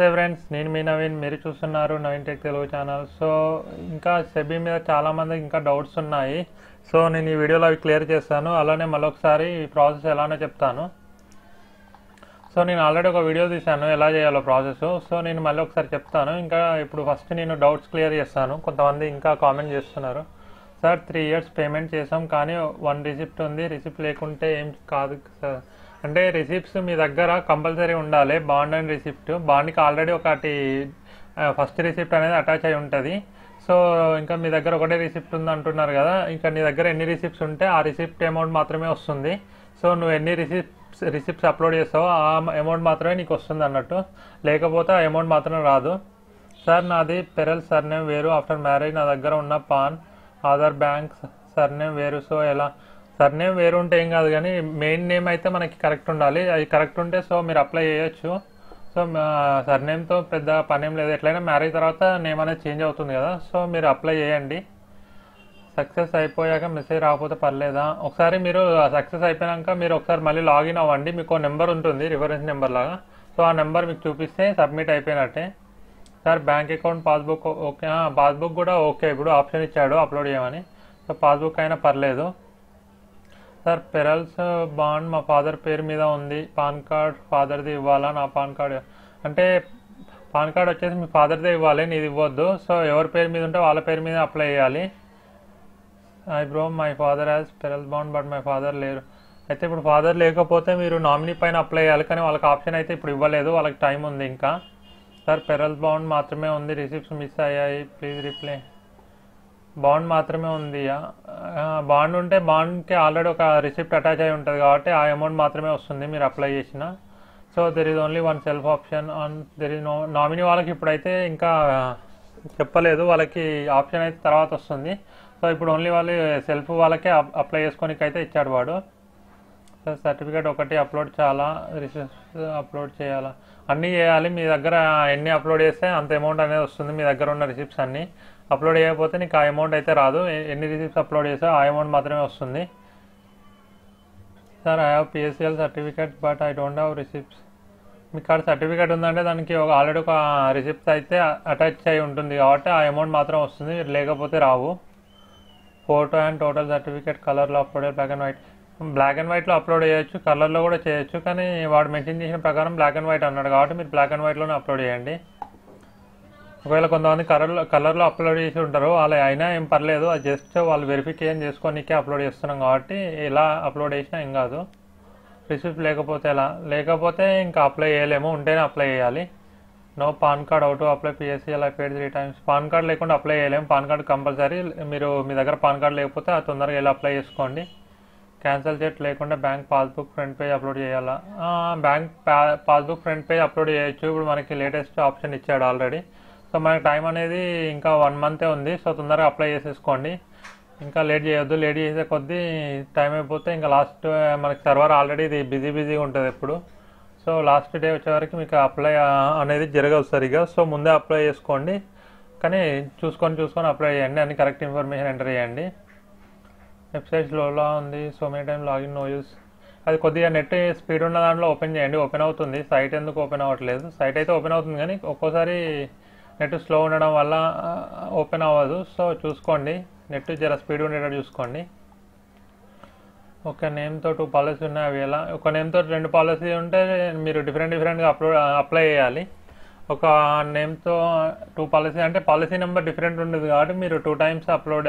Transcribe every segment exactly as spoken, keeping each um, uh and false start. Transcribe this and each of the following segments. నమస్తే ఫ్రెండ్స్, నేను మీ నవీన్. మీరు చూస్తున్నారు Naveen tech Telugu channel. So ఇంకా సెబీ మీద చాలామందికి ఇంకా డౌట్స్ ఉన్నాయి. సో నేను ఈ వీడియోలో అవి క్లియర్ చేస్తాను, అలానే మరొకసారి ఈ ప్రాసెస్ ఎలానో చెప్తాను. సో నేను ఆల్రెడీ ఒక వీడియో తీశాను ఎలా చేయాలో ప్రాసెస్, సో నేను మళ్ళీ ఒకసారి చెప్తాను. ఇంకా ఇప్పుడు ఫస్ట్ నేను డౌట్స్ క్లియర్ చేస్తాను. కొంతమంది ఇంకా కామెంట్ చేస్తున్నారు, సార్ త్రీ ఇయర్స్ పేమెంట్ చేసాం కానీ వన్ రిసిప్ట్ ఉంది, రిసిప్ట్ లేకుంటే ఏం కాదు సార్ అంటే. రిసిప్ట్స్ మీ దగ్గర కంపల్సరీ ఉండాలి, బాండ్ అండ్ రిసిప్ట్. బాండ్కి ఆల్రెడీ ఒకటి ఫస్ట్ రిసిప్ట్ అనేది అటాచ్ అయి ఉంటుంది. సో ఇంకా మీ దగ్గర ఒకటే రిసిప్ట్ ఉంది అంటున్నారు కదా, ఇంకా నీ దగ్గర ఎన్ని రిసిప్ట్స్ ఉంటే ఆ రిసిప్ట్ అమౌంట్ మాత్రమే వస్తుంది. సో నువ్వు ఎన్ని రిసిప్ట్స్ రిసిప్ట్స్ అప్లోడ్ చేస్తావో ఆ అమౌంట్ మాత్రమే నీకు వస్తుంది అన్నట్టు, లేకపోతే ఆ అమౌంట్ మాత్రం రాదు. సార్ నాది పెరల్ సర్నేమ్ వేరు, ఆఫ్టర్ మ్యారేజ్ నా దగ్గర ఉన్న పాన్ ఆధార్ బ్యాంక్ సర్నేమ్ వేరు, సో ఎలా? సర్నేమ్ వేరు ఉంటే ఏం కాదు, కానీ మెయిన్ నేమ్ అయితే మనకి కరెక్ట్ ఉండాలి. అది కరెక్ట్ ఉంటే సో మీరు అప్లై చేయొచ్చు. సో సర్నేమ్తో పెద్ద పనేం లేదు, ఎట్లయినా మ్యారేజ్ తర్వాత నేమ్ అనేది చేంజ్ అవుతుంది కదా, సో మీరు అప్లై చేయండి. సక్సెస్ అయిపోయాక మెసేజ్ రాకపోతే పర్లేదా? ఒకసారి మీరు సక్సెస్ అయిపోయాక మీరు ఒకసారి మళ్ళీ లాగిన్ అవ్వండి, మీకు నెంబర్ ఉంటుంది రిఫరెన్స్ నెంబర్ లాగా. సో ఆ నెంబర్ మీకు చూపిస్తే సబ్మిట్ అయిపోయినట్టే. Sir bank account passbook okay, passbook కూడా ఓకే, ఇప్పుడు ఆప్షన్ ఇచ్చాడు అప్లోడ్ చేయమని. సో పాస్బుక్ అయినా పర్లేదు. సార్ పెరల్స్ బాండ్ మా ఫాదర్ పేరు మీద ఉంది, పాన్ కార్డ్ ఫాదర్ది ఇవ్వాలా? నా పాన్ కార్డ్ అంటే పాన్ కార్డ్ వచ్చేసి మీ ఫాదర్దే ఇవ్వాలి, నీది ఇవ్వద్దు. సో ఎవరి పేరు మీద ఉంటే వాళ్ళ పేరు మీద అప్లై చేయాలి. I bro my father has pearls bond but my father లేరు. అయితే ఇప్పుడు ఫాదర్ లేకపోతే మీరు నామినీ పైన అప్లై చేయాలి, కానీ వాళ్ళకి ఆప్షన్ అయితే ఇప్పుడు ఇవ్వలేదు, వాళ్ళకి టైం ఉంది ఇంకా. సార్ పెరల్స్ బాండ్ మాత్రమే ఉంది, రిసిప్ట్స్ మిస్ అయ్యాయి, ప్లీజ్ రిప్లై. బాండ్ మాత్రమే ఉంది, బాండ్ ఉంటే బాండ్కి ఆల్రెడీ ఒక రిసిప్ట్ అటాచ్ అయి ఉంటుంది కాబట్టి ఆ అమౌంట్ మాత్రమే వస్తుంది మీరు అప్లై చేసిన. So there is only one self option on there is no nominee. వాళ్ళకి ఇప్పుడైతే ఇంకా చెప్పలేదు, వాళ్ళకి ఆప్షన్ అయితే తర్వాత వస్తుంది. సో ఇప్పుడు ఓన్లీ వాళ్ళు సెల్ఫ్ వాళ్ళకే అప్లై చేసుకోనికి అయితే ఇచ్చాడు వాడు. సో సర్టిఫికేట్ ఒకటి అప్లోడ్ చాలా, రిసిప్ట్ అప్లోడ్ చేయాలా? అన్నీ చేయాలి, మీ దగ్గర ఎన్ని అప్లోడ్ చేస్తే అంత అమౌంట్ అనేది వస్తుంది. మీ దగ్గర ఉన్న రిసిప్ట్స్ అన్నీ అప్లోడ్ చేయకపోతే నీకు ఆ అమౌంట్ అయితే రాదు, ఎన్ని రిసిప్ట్స్ అప్లోడ్ చేసో ఆ అమౌంట్ మాత్రమే వస్తుంది. Sir I have PSL certificate but I don't have receipts. మీకు కాడ సర్టిఫికేట్ ఉందంటే దానికి ఒక ఆల్రెడీ ఒక రిసిప్ట్స్ అయితే అటాచ్ అయి ఉంటుంది కాబట్టి ఆ అమౌంట్ మాత్రం వస్తుంది, లేకపోతే రావు. ఫోటో అండ్ టోటల్ సర్టిఫికేట్ కలర్లో upload, black and white. Black and వైట్లో అప్లోడ్ చేయొచ్చు, కలర్లో కూడా చేయొచ్చు, కానీ వాడు మెన్షన్ చేసిన ప్రకారం బ్లాక్ అండ్ వైట్ అన్నాడు కాబట్టి మీరు బ్లాక్ అండ్ వైట్లోనే అప్లోడ్ చేయండి. ఒకవేళ కొంతమంది కలర్లో కలర్లో అప్లోడ్ చేసి ఉంటారు, అలా అయినా ఏం పర్లేదు, అది జస్ట్ వాళ్ళు వెరిఫికేషన్ చేసుకోనికే అప్లోడ్ చేస్తున్నాం కాబట్టి ఎలా అప్లోడ్ చేసినా ఏం కాదు. రిసిప్ట్ లేకపోతే ఎలా? లేకపోతే ఇంకా అప్లై చేయలేము, ఉంటేనే అప్లై చేయాలి. No PAN card out apply PSCL అయిపోయి త్రీ టైమ్స్. పాన్ కార్డ్ లేకుండా అప్లై చేయలేము, పాన్ కార్డ్ కంపల్సరీ. మీరు మీ దగ్గర పాన్ కార్డ్ లేకపోతే ఆ తొందరగా వెళ్ళి అప్లై చేసుకోండి. క్యాన్సల్ చెట్ లేకుండా bank passbook front page upload చేయాలా? Bank passbook front page upload చేయొచ్చు, ఇప్పుడు మనకి లేటెస్ట్ ఆప్షన్ ఇచ్చాడు ఆల్రెడీ. సో మనకి టైం అనేది ఇంకా వన్ మంతే ఉంది, సో తొందరగా అప్లై చేసేసుకోండి, ఇంకా లేట్ చేయొద్దు. లేట్ చేసే కొద్దీ టైం అయిపోతే ఇంకా లాస్ట్ మనకి సర్వర్ ఆల్రెడీ ఇది బిజీ బిజీగా ఉంటుంది ఎప్పుడు. సో లాస్ట్ డే వచ్చేవరకు మీకు అప్లై అనేది జరగదు సరిగా, సో ముందే అప్లై చేసుకోండి, కానీ చూసుకొని చూసుకొని అప్లై చేయండి, అన్ని కరెక్ట్ ఇన్ఫర్మేషన్ ఎంటర్ చేయండి. వెబ్సైట్ లోలా ఉంది, so many time login no use. అది కొద్దిగా నెట్ స్పీడ్ ఉన్న దాంట్లో ఓపెన్ చేయండి, ఓపెన్ అవుతుంది. సైట్ ఎందుకు ఓపెన్ అవ్వట్లేదు? సైట్ అయితే ఓపెన్ అవుతుంది కానీ ఒక్కోసారి నెట్ స్లో ఉండడం వల్ల ఓపెన్ అవ్వదు, సో చూసుకోండి నెట్ జర స్పీడ్ ఉండేటట్టు చూసుకోండి. ఒక నేమ్తో టూ పాలసీ ఉన్నాయి, అవి ఎలా? ఒక నేమ్తో రెండు పాలసీ ఉంటే మీరు డిఫరెంట్ డిఫరెంట్గా అప్లోడ్ అప్లై చేయాలి. ఒక నేమ్తో టూ పాలసీ అంటే పాలసీ నెంబర్ డిఫరెంట్ ఉండదు కాబట్టి మీరు టూ టైమ్స్ అప్లోడ్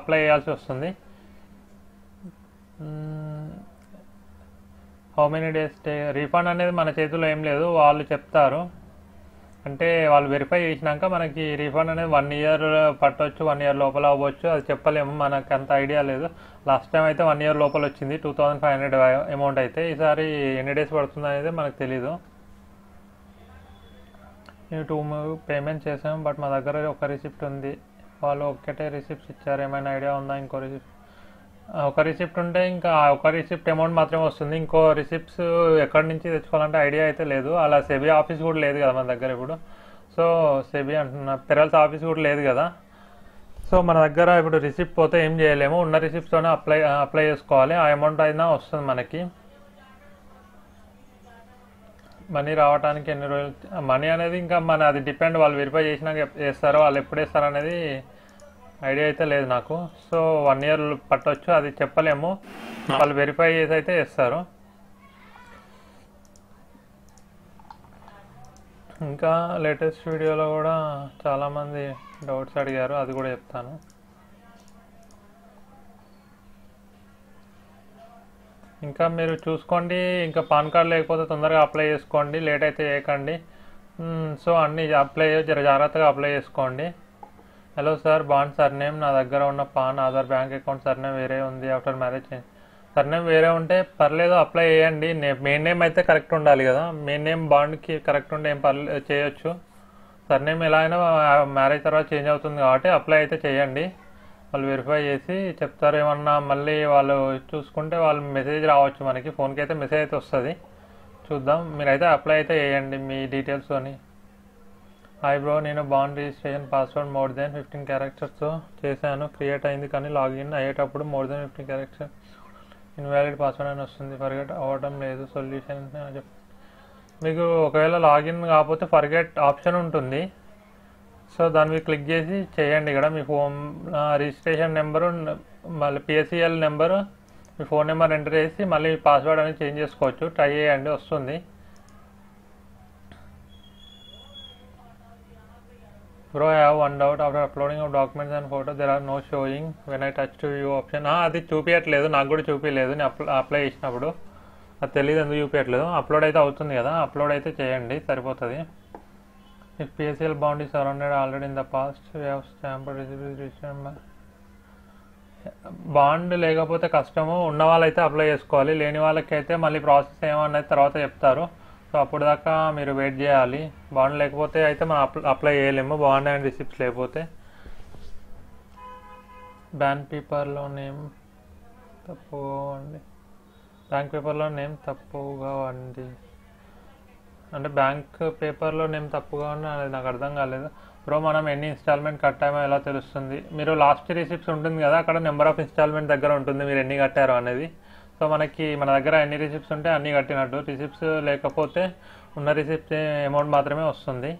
అప్లై చేయాల్సి వస్తుంది. How many days stay? Refund అనేది మన చేతిలో ఏం లేదు, వాళ్ళు చెప్తారు. అంటే వాళ్ళు వెరిఫై చేసినాక మనకి రీఫండ్ అనేది వన్ ఇయర్ పట్టవచ్చు, వన్ ఇయర్ లోపల అవ్వచ్చు, అది చెప్పలేము, మనకు అంత ఐడియా లేదు. లాస్ట్ టైం అయితే వన్ ఇయర్ లోపల వచ్చింది, two thousand five hundred amount అయితే. ఈసారి ఎన్ని డేస్ పడుతుంది అనేది మనకు తెలీదు. నేను టూ పేమెంట్ చేసాము బట్ మా దగ్గర ఒక రిసిప్ట్ ఉంది, వాళ్ళు ఒక్కటే రిసిప్ట్స్ ఇచ్చారు, ఏమైనా ఐడియా ఉందా? ఇంకో రిసిప్ట్ ఒక రిసిప్ట్ ఉంటే ఇంకా ఒక రిసిప్ట్ అమౌంట్ మాత్రమే వస్తుంది, ఇంకో రిసిప్ట్స్ ఎక్కడి నుంచి తెచ్చుకోవాలంటే ఐడియా అయితే లేదు. అలా సెబీ ఆఫీస్ కూడా లేదు కదా మన దగ్గర ఇప్పుడు, సో సెబీ అంటున్నా పెరల్స్ ఆఫీస్ కూడా లేదు కదా. సో మన దగ్గర ఇప్పుడు రిసిప్ట్ పోతే ఏం చేయలేము, ఉన్న రిసిప్ట్తోనే అప్లై అప్లై చేసుకోవాలి, ఆ అమౌంట్ అయినా వస్తుంది మనకి. మనీ రావడానికి ఎన్ని రోజులు, మనీ అనేది ఇంకా మన అది డిపెండ్ వాళ్ళు వెరిఫై చేసినాక వేస్తారో వాళ్ళు ఎప్పుడు వేస్తారో అనేది ఐడియా అయితే లేదు నాకు. సో వన్ ఇయర్ పట్టవచ్చు అది చెప్పలేము, వాళ్ళు వెరిఫై చేసి అయితే వేస్తారు. ఇంకా లేటెస్ట్ వీడియోలో కూడా చాలామంది డౌట్స్ అడిగారు, అది కూడా చెప్తాను. ఇంకా మీరు చూసుకోండి, ఇంకా పాన్ కార్డ్ లేకపోతే తొందరగా అప్లై చేసుకోండి, లేట్ అయితే చేయకండి. సో అన్నీ అప్లై జర జాగ్రత్తగా అప్లై చేసుకోండి. హలో సార్, బాండ్ సర్నేమ్ నా దగ్గర ఉన్న PAN, Aadhaar, bank account surname వేరే ఉంది. ఆఫ్టర్ మ్యారేజ్ సర్నేమ్ వేరే ఉంటే పర్లేదు అప్లై చేయండి. మెయిన్ నేమ్ అయితే కరెక్ట్ ఉండాలి కదా, మెయిన్ నేమ్ బాండ్కి కరెక్ట్ ఉంటే ఏం పర్లేదు చేయొచ్చు. సర్నేమ్ ఎలా అయినా మ్యారేజ్ తర్వాత చేంజ్ అవుతుంది కాబట్టి అప్లై అయితే చేయండి. వాళ్ళు వెరిఫై చేసి చెప్తారు. ఏమన్నా మళ్ళీ వాళ్ళు చూసుకుంటే వాళ్ళు మెసేజ్ రావచ్చు మనకి, ఫోన్కి అయితే మెసేజ్ అయితే వస్తుంది. చూద్దాం, మీరైతే అప్లై అయితే చేయండి మీ డీటెయిల్స్ అని. హాయ్ బ్రో, నేను bond registration password more than fifteen క్యారెక్టర్స్తో చేశాను, క్రియేట్ అయింది కానీ లాగిన్ అయ్యేటప్పుడు more than fifteen characters invalid password అని వస్తుంది, ఫర్గెట్ అవ్వడం లేదు. సొల్యూషన్ చెప్పండి. మీకు ఒకవేళ లాగిన్ కాకపోతే ఫర్గెట్ ఆప్షన్ ఉంటుంది, సో దాన్ని మీరు క్లిక్ చేసి చేయండి. ఇక్కడ మీ ఫోన్ రిజిస్ట్రేషన్ నెంబరు మళ్ళీ పీఏసీఎల్ నెంబరు మీ ఫోన్ నెంబర్ ఎంటర్ చేసి మళ్ళీ పాస్వర్డ్ అనేది చేంజ్ చేసుకోవచ్చు. ట్రై చేయండి, వస్తుంది. Bro, I have one doubt. After uploading of documents and photo there are no showing when I touch to you option. అది చూపించట్లేదు, నాకు కూడా చూపించలేదు నేను అప్లై అప్లై చేసినప్పుడు, అది తెలియదు ఎందుకు చూపించట్లేదు. అప్లోడ్ అయితే అవుతుంది కదా, అప్లోడ్ అయితే చేయండి సరిపోతుంది. If P A C L bond is surrounded already in the past, we have stamped registration. Bond లేకపోతే కష్టము, ఉన్న వాళ్ళైతే అప్లై చేసుకోవాలి, లేని వాళ్ళకైతే మళ్ళీ ప్రాసెస్ ఏమన్నది తర్వాత చెప్తారు. సో అప్పుడు దాకా మీరు వెయిట్ చేయాలి. బాండ్ లేకపోతే అయితే మనం అప్ అప్లై చేయలేము, బాండ్ అండ్ రిసిప్ట్స్ లేకపోతే. బ్యాంక్ పేపర్లో నేమ్ తప్పుగా వండి బ్యాంక్ పేపర్లో నేమ్ తప్పుగా వండి అంటే బ్యాంక్ పేపర్లో నేను తప్పుగా ఉన్నా అనేది నాకు అర్థం కాలేదు. బ్రో, మనం ఎన్ని ఇన్స్టాల్మెంట్ కట్టామో ఎలా తెలుస్తుంది? మీరు లాస్ట్ రిసిప్ట్స్ ఉంటుంది కదా, అక్కడ నెంబర్ ఆఫ్ ఇన్స్టాల్మెంట్ దగ్గర ఉంటుంది మీరు ఎన్ని కట్టారో అనేది. సో మనకి మన దగ్గర ఎన్ని రిసిప్ట్స్ ఉంటే అన్నీ కట్టినట్టు, రిసిప్ట్స్ లేకపోతే ఉన్న రిసిప్ట్స్ అమౌంట్ మాత్రమే వస్తుంది.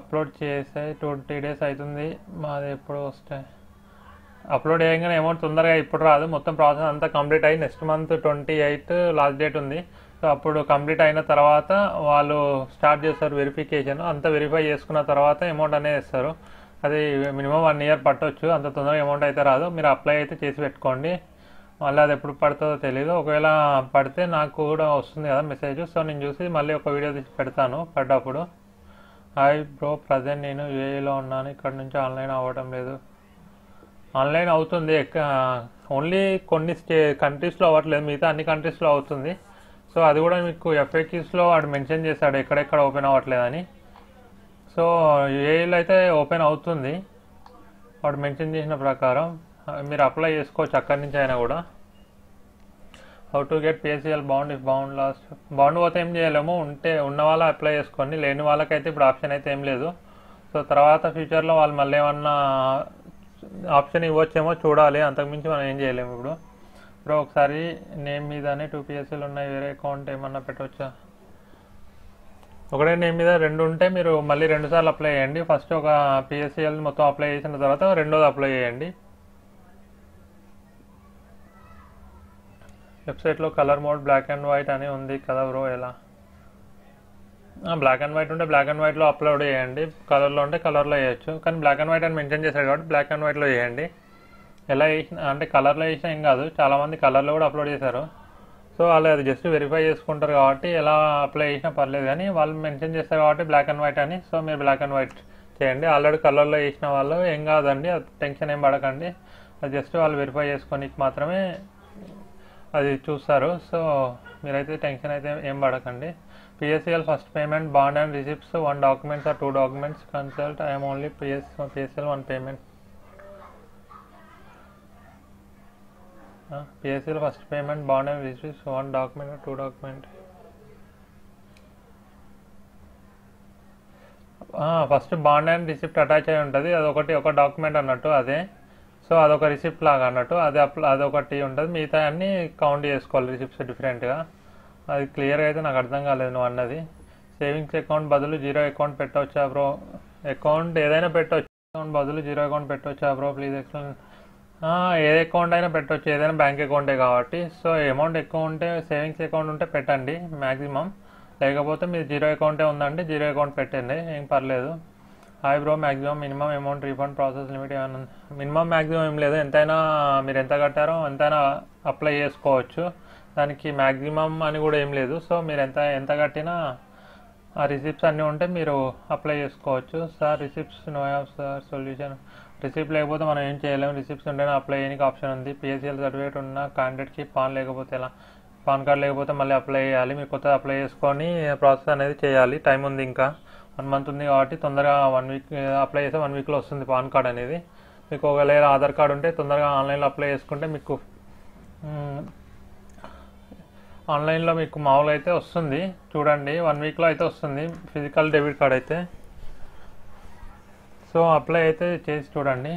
అప్లోడ్ చేసే టూ త్రీ డేస్ అవుతుంది, మాది ఎప్పుడు వస్తాయి? అప్లోడ్ చేయగానే అమౌంట్ తొందరగా ఇప్పుడు రాదు, మొత్తం ప్రాసెస్ అంతా కంప్లీట్ అయ్యి next month twenty eight last date ఉంది. సో అప్పుడు కంప్లీట్ అయిన తర్వాత వాళ్ళు స్టార్ట్ చేస్తారు వెరిఫికేషన్, అంతా వెరిఫై చేసుకున్న తర్వాత అమౌంట్ అనేది ఇస్తారు. అది మినిమం వన్ ఇయర్ పట్టవచ్చు, అంత తొందరగా అమౌంట్ అయితే రాదు. మీరు అప్లై అయితే చేసి పెట్టుకోండి, మళ్ళీ అది ఎప్పుడు పడుతుందో తెలియదు. ఒకవేళ పడితే నాకు కూడా వస్తుంది కదా మెసేజ్, సో నేను చూసి మళ్ళీ ఒక వీడియో తీసి పెడతాను పడ్డప్పుడు. హాయ్ బ్రో, ప్రజెంట్ నేను యూఏఈలో ఉన్నాను, ఇక్కడ నుంచి ఆన్లైన్ అవ్వడం లేదు. ఆన్లైన్ అవుతుంది, ఓన్లీ కొన్ని స్టే కంట్రీస్లో అవ్వట్లేదు, మిగతా అన్ని కంట్రీస్లో అవుతుంది. సో అది కూడా మీకు ఎఫ్ఏక్యూస్లో వాడు మెన్షన్ చేశాడు ఎక్కడెక్కడ ఓపెన్ అవ్వట్లేదని. సో యూఏఈలో అయితే ఓపెన్ అవుతుంది వాడు మెన్షన్ చేసిన ప్రకారం, మీరు అప్లై చేసుకోవచ్చు అక్కడి నుంచి అయినా కూడా. How to get PSCL bond if bond lost? Bond పోతే ఏం చేయలేము, ఉంటే ఉన్న వాళ్ళు అప్లై చేసుకోండి, లేని వాళ్ళకైతే ఇప్పుడు ఆప్షన్ అయితే ఏం లేదు. సో తర్వాత ఫ్యూచర్లో వాళ్ళు మళ్ళీ ఏమన్నా ఆప్షన్ ఇవ్వచ్చేమో చూడాలి, అంతకుమించి మనం ఏం చేయలేము ఇప్పుడు. బ్రో, ఒకసారి నేమ్ మీదనే టూ పిఎస్ఎల్ ఉన్నాయి, వేరే అకౌంట్ ఏమన్నా పెట్టవచ్చా? ఒకటే నేమ్ మీద రెండు ఉంటే మీరు మళ్ళీ రెండుసార్లు అప్లై చేయండి. ఫస్ట్ ఒక పిఎస్ఎల్ మొత్తం అప్లై చేసిన తర్వాత రెండోది అప్లై చేయండి. వెబ్సైట్లో colour mode black and white అని ఉంది కదా బ్రో, ఎలా? బ్లాక్ అండ్ వైట్ ఉంటే బ్లాక్ అండ్ వైట్లో అప్లోడ్ చేయండి, కలర్లో ఉంటే కలర్లో చేయొచ్చు. కానీ బ్లాక్ అండ్ వైట్ అని మెన్షన్ చేశారు కాబట్టి బ్లాక్ అండ్ వైట్లో చేయండి. ఎలా చేసిన అంటే కలర్లో వేసినా ఏం కాదు, చాలామంది కలర్లో కూడా అప్లోడ్ చేశారు. సో వాళ్ళు అది జస్ట్ వెరిఫై చేసుకుంటారు కాబట్టి ఎలా అప్లై చేసినా పర్లేదు, కానీ వాళ్ళు మెన్షన్ చేస్తారు కాబట్టి బ్లాక్ అండ్ వైట్ అని. సో మీరు బ్లాక్ అండ్ వైట్ చేయండి. ఆల్రెడీ కలర్లో వేసిన వాళ్ళు ఏం కాదండి, అది టెన్షన్ ఏం పడకండి, అది జస్ట్ వాళ్ళు వెరిఫై చేసుకోనికి మాత్రమే అది చూస్తారు. సో మీరైతే టెన్షన్ అయితే ఏం పడకండి. PSCL first payment bond and receipts one documents or two documents consult I'm only PS PSCL one payment. PSCL first payment bond and receipts one document two document. First bond and receipt attach అయి ఉంటుంది, అదొకటి ఒక document అన్నట్టు అదే. So అదొక receipt లాగా అన్నట్టు అది అప్ అదొకటి ఉంటుంది, మిగతా అన్నీ కౌంట్ చేసుకోవాలి రిసిప్ట్స్ డిఫరెంట్గా. అది క్లియర్గా అయితే నాకు అర్థం కాలేదు నువ్వు అన్నది. సేవింగ్స్ అకౌంట్ బదులు జీరో అకౌంట్ పెట్టవచ్చా బ్రో? అకౌంట్ ఏదైనా పెట్టవచ్చు, అకౌంట్ బదులు జీరో అకౌంట్ పెట్టవచ్చా బ్రో? Please explain. ఏ అకౌంట్ అయినా పెట్టవచ్చు, ఏదైనా బ్యాంక్ అకౌంటే కాబట్టి. సో అమౌంట్ ఎక్కువ ఉంటే సేవింగ్స్ అకౌంట్ ఉంటే పెట్టండి మ్యాక్సిమం, లేకపోతే మీరు జీరో అకౌంటే ఉందంటే జీరో అకౌంట్ పెట్టండి, ఏం పర్లేదు. Hi bro, maximum minimum amount refund process limit ఏమైనా? మినిమం మ్యాక్సిమం ఏం లేదు, ఎంతైనా మీరు ఎంత కట్టారో ఎంతైనా అప్లై చేసుకోవచ్చు, దానికి మ్యాక్సిమం అని కూడా ఏం లేదు. సో మీరు ఎంత ఎంత కట్టినా ఆ రిసిప్ట్స్ అన్నీ ఉంటే మీరు అప్లై చేసుకోవచ్చు. Sir receipts no app sir solution? Receipt లేకపోతే మనం ఏం చేయలేము, రిసిప్ట్స్ ఉంటేనే అప్లై చేయడానికి ఆప్షన్ ఉంది. పీఎస్ఎల్ సర్టిఫికేట్ ఉన్న క్యాండిడేట్కి పాన్ లేకపోతే ఎలా? పాన్ కార్డ్ లేకపోతే మళ్ళీ అప్లై చేయాలి, మీరు కొత్తగా అప్లై చేసుకొని ప్రాసెస్ అనేది చేయాలి. టైం ఉంది, ఇంకా వన్ మంత్ ఉంది కాబట్టి తొందరగా వన్ వీక్ అప్లై చేస్తే వన్ వీక్లో వస్తుంది పాన్ కార్డ్ అనేది మీకు. ఒకవేళ ఆధార్ కార్డు ఉంటే తొందరగా ఆన్లైన్లో అప్లై చేసుకుంటే మీకు ఆన్లైన్లో మీకు మామూలుగా అయితే వస్తుంది, చూడండి వన్ వీక్లో అయితే వస్తుంది ఫిజికల్ డెబిట్ కార్డ్ అయితే. సో అప్లై అయితే చేసి చూడండి.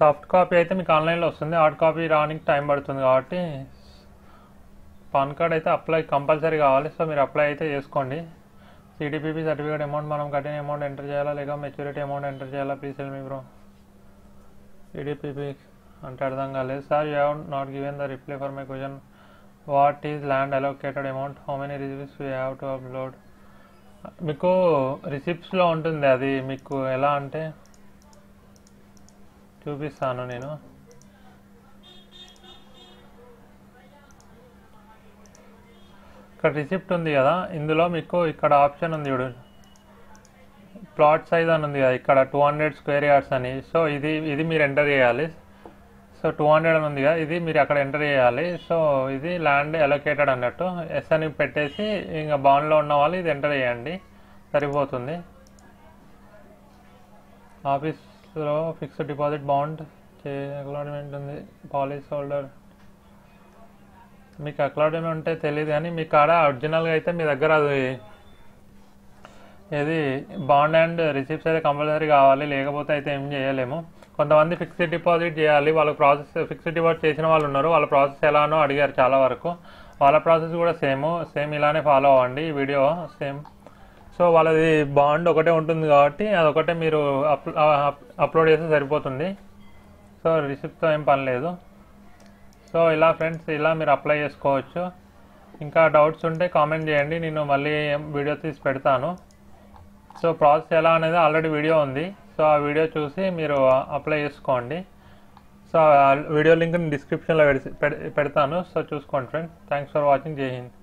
సాఫ్ట్ కాపీ అయితే మీకు ఆన్లైన్లో వస్తుంది, హార్డ్ కాపీ రావడానికి టైం పడుతుంది కాబట్టి పాన్ కార్డ్ అయితే అప్లై కంపల్సరీ కావాలి. సో మీరు అప్లై అయితే చేసుకోండి. సిడిపిపి సర్టిఫికేట్ అమౌంట్ మనం కట్టిన అమౌంట్ ఎంటర్ చేయాలా లేక మెచ్యూరిటీ అమౌంట్ ఎంటర్ చేయాలా? Please help me bro. CDPP అంటే అర్థం కాలేదు sir. You have not given the reply for my question. What is land allocated amount? How many receipts you have to upload? మీకు రిసిప్ట్స్లో ఉంటుంది అది, మీకు ఎలా అంటే చూపిస్తాను నేను. ఇక్కడ రిసిప్ట్ ఉంది కదా, ఇందులో మీకు ఇక్కడ ఆప్షన్ ఉంది చూడు, ప్లాట్ సైజ్ అని ఉంది కదా ఇక్కడ, టూ హండ్రెడ్ స్క్వేర్ యార్డ్స్ అని. సో ఇది ఇది మీరు ఎంటర్ చేయాలి. సో టూ హండ్రెడ్ అని ఉంది కదా, ఇది మీరు అక్కడ ఎంటర్ చేయాలి. సో ఇది ల్యాండ్ అలొకేటెడ్ అన్నట్టు ఎస్ అని పెట్టేసి ఇంకా బాండ్లో ఉన్న వాళ్ళు ఇది ఎంటర్ చేయండి, సరిపోతుంది. ఆఫీస్లో ఫిక్స్డ్ డిపాజిట్ బాండ్ చే అక్లాడ్మెంట్ ఉంది, పాలసీ హోల్డర్ మీకు అక్లాడ్మెంట్ ఉంటే తెలియదు కానీ మీ కాడ ఒరిజినల్గా అయితే మీ దగ్గర అది ఏది బాండ్ అండ్ రిసిప్ట్స్ అయితే కంపల్సరీ కావాలి, లేకపోతే అయితే ఏం చేయలేము. కొంతమంది ఫిక్స్డ్ డిపాజిట్ చేయాలి, వాళ్ళ ప్రాసెస్ ఫిక్స్డ్ డిపాజిట్ చేసిన వాళ్ళు ఉన్నారు, వాళ్ళ ప్రాసెస్ ఎలానో అడిగారు చాలా వరకు, వాళ్ళ ప్రాసెస్ కూడా సేమ్ సేమ్ ఇలానే ఫాలో అవ్వండి వీడియో సేమ్. సో వాళ్ళది బాండ్ ఒకటే ఉంటుంది కాబట్టి అదొకటే మీరు అప్ అప్లోడ్ చేస్తే సరిపోతుంది. సో రిసిప్ట్తో ఏం పని లేదు. సో ఇలా ఫ్రెండ్స్, ఇలా మీరు అప్లై చేసుకోవచ్చు. ఇంకా డౌట్స్ ఉంటే కామెంట్ చేయండి, నేను మళ్ళీ వీడియో తీసి పెడతాను. సో ప్రాసెస్ ఎలా అనేది ఆల్రెడీ వీడియో ఉంది, సో ఆ వీడియో చూసి మీరు అప్లై చేసుకోండి. సో ఆ వీడియో లింక్ని డిస్క్రిప్షన్లో పెడతాను, సో చూసుకోండి ఫ్రెండ్స్. Thanks for watching. జై హింద్.